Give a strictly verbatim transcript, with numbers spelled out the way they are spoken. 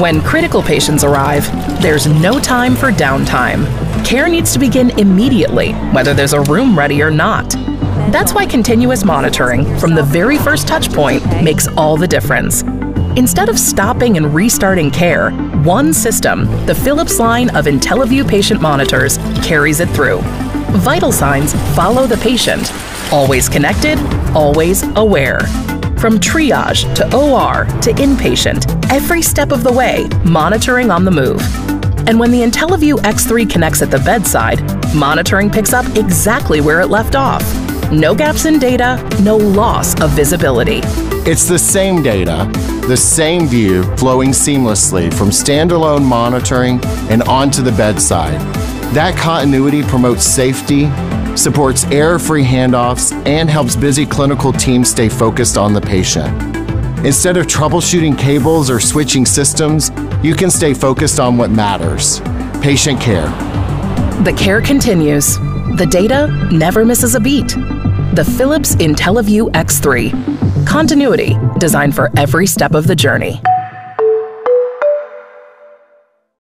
When critical patients arrive, there's no time for downtime. Care needs to begin immediately, whether there's a room ready or not. That's why continuous monitoring from the very first touch point makes all the difference. Instead of stopping and restarting care, one system, the Philips line of IntelliVue patient monitors, carries it through. Vital signs follow the patient. Always connected, always aware. From triage to O R to inpatient, every step of the way, monitoring on the move. And when the IntelliVue X three connects at the bedside, monitoring picks up exactly where it left off. No gaps in data, no loss of visibility. It's the same data, the same view flowing seamlessly from standalone monitoring and onto the bedside. That continuity promotes safety, supports error-free handoffs, and helps busy clinical teams stay focused on the patient. Instead of troubleshooting cables or switching systems, you can stay focused on what matters: patient care. The care continues. The data never misses a beat. The Philips IntelliVue X three. Continuity designed for every step of the journey.